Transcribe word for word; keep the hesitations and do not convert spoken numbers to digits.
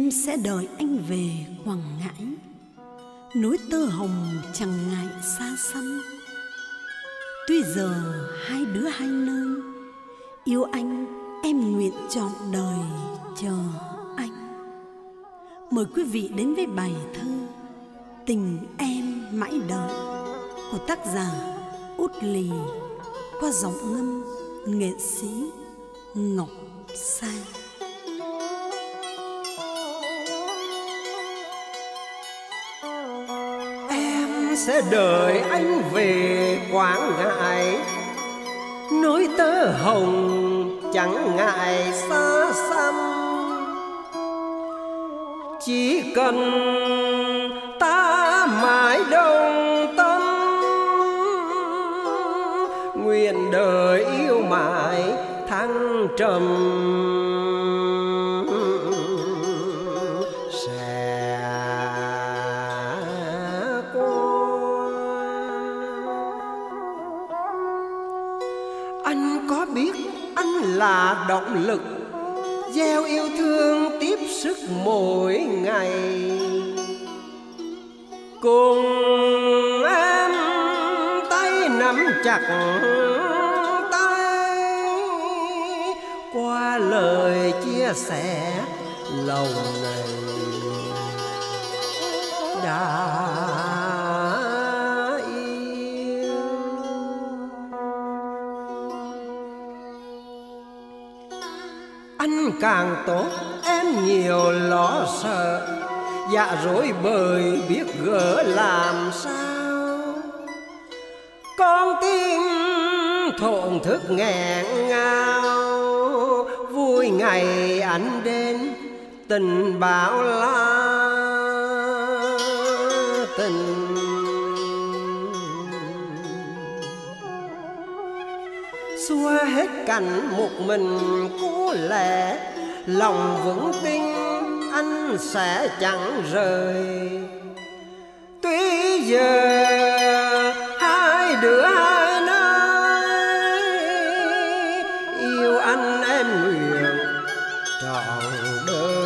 Em sẽ đợi anh về Quảng Ngãi, núi tơ hồng chẳng ngại xa xăm. Tuy giờ hai đứa hai nơi, yêu anh em nguyện trọn đời chờ anh. Mời quý vị đến với bài thơ Tình Em Mãi Đợi của tác giả Út Lỳ qua giọng ngâm nghệ sĩ Ngọc Sang. Sẽ đợi anh về Quảng Ngãi, núi tơ hồng chẳng ngại xa xăm. Chỉ cần ta mãi đồng tâm, nguyện đời yêu mãi thăng trầm. Anh có biết anh là động lực gieo yêu thương tiếp sức mỗi ngày. Cùng em tay nắm chặt tay, qua lời chia sẻ lòng này đã anh càng tốt em nhiều lo sợ, dạ rối bời biết gỡ làm sao. Con tim thổn thức nghẹn ngào, vui ngày anh đến tình bão la tình. Xua hết cảnh một mình cô lẻ, lòng vững tin anh sẽ chẳng rời. Tuy giờ hai đứa hai nơi, yêu anh em nguyện trọn đời.